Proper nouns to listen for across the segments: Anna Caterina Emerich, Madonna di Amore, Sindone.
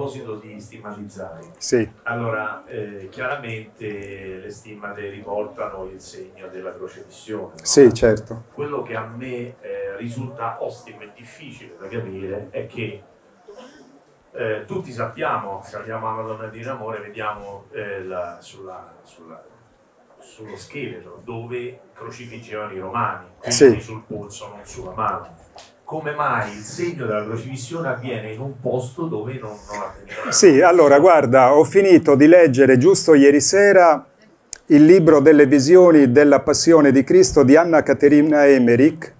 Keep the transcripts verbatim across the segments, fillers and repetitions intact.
proposito di stigmatizzare, sì. Allora eh, chiaramente le stimmate riportano il segno della crocifissione, no? Sì, certo. Quello che a me eh, risulta ostico e difficile da capire è che eh, tutti sappiamo, saliamo alla Madonna di Amore, vediamo eh, la, sulla, sulla, sullo scheletro dove crocifiggevano i romani, quindi sì. Sul polso, non sulla mano. Come mai il segno della crocifissione avviene in un posto dove non, non avveniva? Sì, allora guarda, ho finito di leggere giusto ieri sera il libro delle visioni della Passione di Cristo di Anna Caterina Emerich,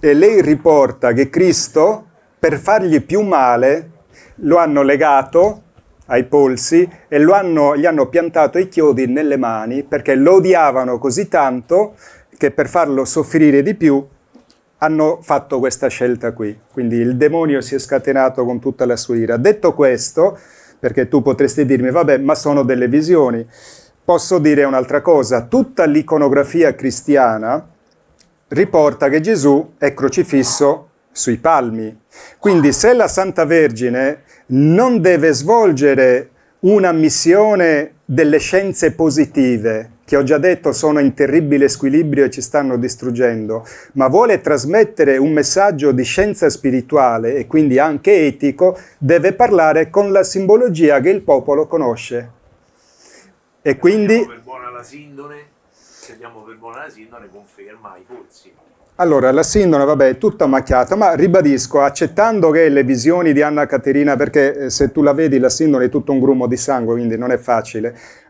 e lei riporta che Cristo, per fargli più male, lo hanno legato ai polsi e lo hanno, gli hanno piantato i chiodi nelle mani, perché lo odiavano così tanto che per farlo soffrire di più hanno fatto questa scelta qui. Quindi il demonio si è scatenato con tutta la sua ira. Detto questo, perché tu potresti dirmi, vabbè, ma sono delle visioni, posso dire un'altra cosa. Tutta l'iconografia cristiana riporta che Gesù è crocifisso sui palmi. Quindi se la Santa Vergine non deve svolgere una missione delle scienze positive, che ho già detto sono in terribile squilibrio e ci stanno distruggendo, ma vuole trasmettere un messaggio di scienza spirituale e quindi anche etico, deve parlare con la simbologia che il popolo conosce. E quindi... Se diamo per buona la Sindone, se diamo per buona la Sindone, conferma i polsi. Allora, la Sindone, vabbè, è tutta macchiata, ma ribadisco, accettando che le visioni di Anna Caterina, perché se tu la vedi la Sindone è tutto un grumo di sangue, quindi non è facile,